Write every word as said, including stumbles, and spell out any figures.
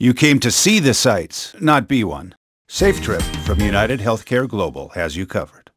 You came to see the sights, not be one. SafeTrip from UnitedHealthcare Global has you covered.